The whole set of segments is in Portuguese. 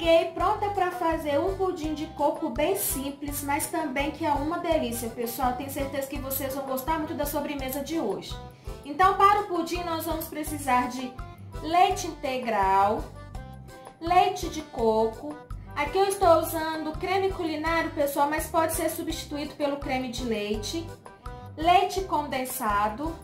Peguei pronta para fazer um pudim de coco bem simples, mas também que é uma delícia, pessoal. Tenho certeza que vocês vão gostar muito da sobremesa de hoje. Então, para o pudim, nós vamos precisar de leite integral, leite de coco. Aqui eu estou usando creme culinário, pessoal, mas pode ser substituído pelo creme de leite. Leite condensado,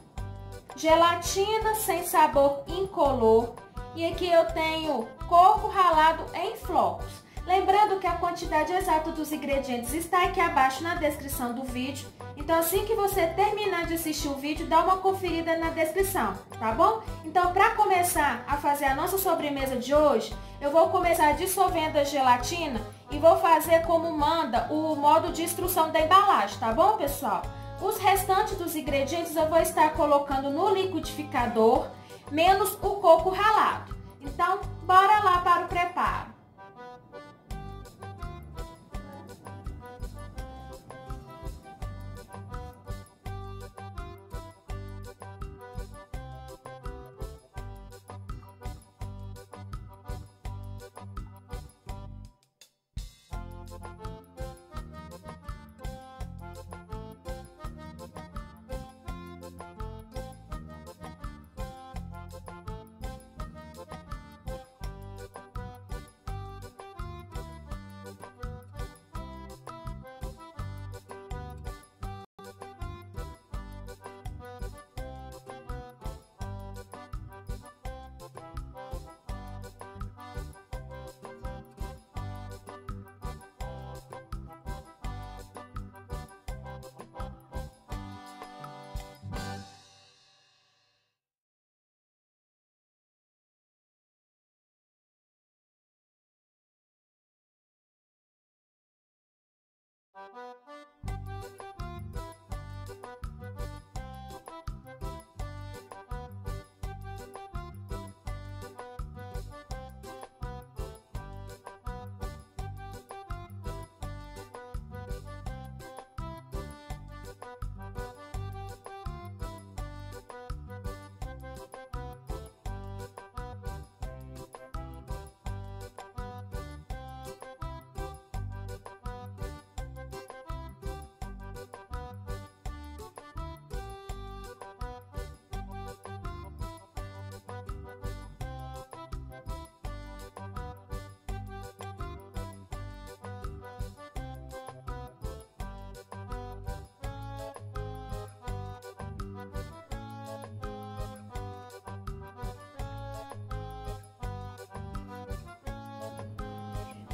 gelatina sem sabor incolor. E aqui eu tenho coco ralado em flocos. Lembrando que a quantidade exata dos ingredientes está aqui abaixo na descrição do vídeo. Então, assim que você terminar de assistir o vídeo, dá uma conferida na descrição, tá bom? Então, para começar a fazer a nossa sobremesa de hoje, eu vou começar dissolvendo a gelatina e vou fazer como manda o modo de instrução da embalagem, tá bom, pessoal? Os restantes dos ingredientes eu vou estar colocando no liquidificador, menos o coco ralado. Então, bora lá para o preparo.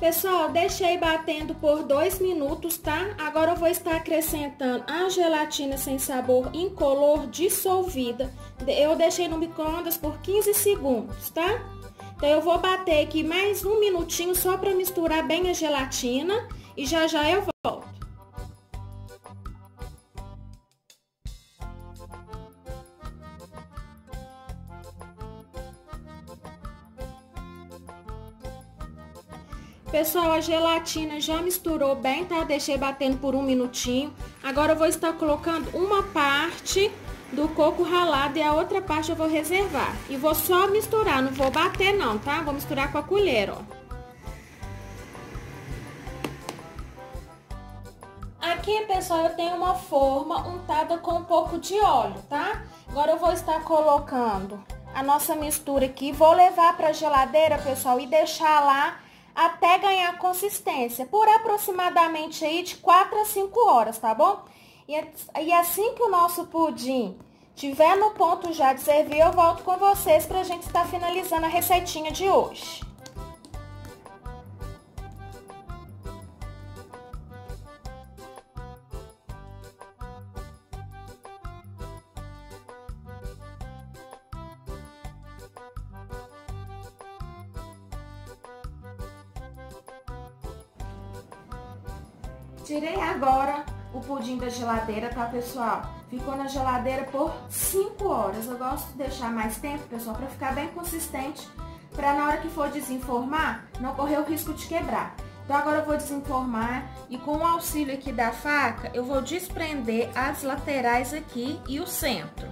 Pessoal, deixei batendo por 2 minutos, tá? Agora eu vou estar acrescentando a gelatina sem sabor incolor dissolvida. Eu deixei no micro-ondas por 15 segundos, tá? Então eu vou bater aqui mais 1 minutinho só para misturar bem a gelatina e já já eu volto. Pessoal, a gelatina já misturou bem, tá? Deixei batendo por 1 minutinho. Agora eu vou estar colocando uma parte do coco ralado e a outra parte eu vou reservar. E vou só misturar, não vou bater não, tá? Vou misturar com a colher, ó. Aqui, pessoal, eu tenho uma forma untada com um pouco de óleo, tá? Agora eu vou estar colocando a nossa mistura aqui. Vou levar pra geladeira, pessoal, e deixar lá até ganhar consistência, por aproximadamente aí de 4 a 5 horas, tá bom? E assim que o nosso pudim tiver no ponto já de servir, eu volto com vocês pra gente estar finalizando a receitinha de hoje. Tirei agora o pudim da geladeira, tá, pessoal? Ficou na geladeira por 5 horas. Eu gosto de deixar mais tempo, pessoal, pra ficar bem consistente, pra na hora que for desenformar, não correr o risco de quebrar. Então agora eu vou desenformar e com o auxílio aqui da faca, eu vou desprender as laterais aqui e o centro.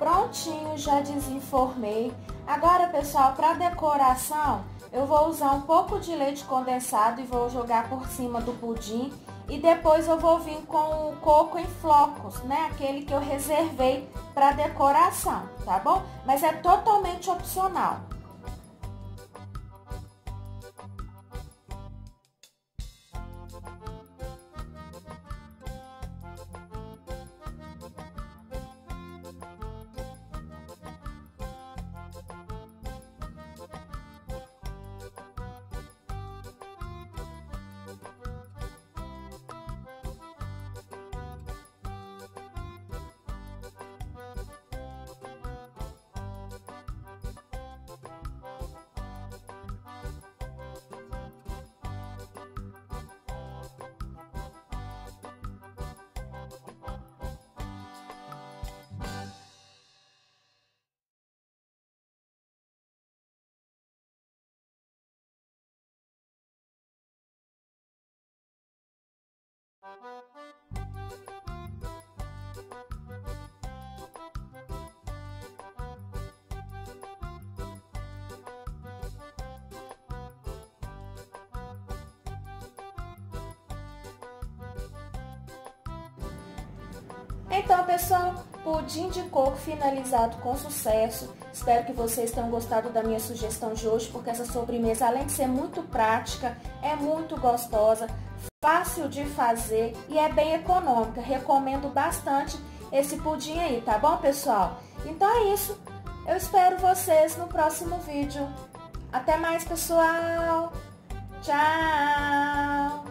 Prontinho, já desenformei. Agora, pessoal, para decoração, eu vou usar um pouco de leite condensado e vou jogar por cima do pudim. E depois eu vou vir com o coco em flocos, né? Aquele que eu reservei para decoração, tá bom? Mas é totalmente opcional. Então, pessoal, pudim de coco finalizado com sucesso. Espero que vocês tenham gostado da minha sugestão de hoje, porque essa sobremesa, além de ser muito prática, é muito gostosa, fácil de fazer e é bem econômica. Recomendo bastante esse pudim aí, tá bom, pessoal? Então é isso. Eu espero vocês no próximo vídeo. Até mais, pessoal. Tchau!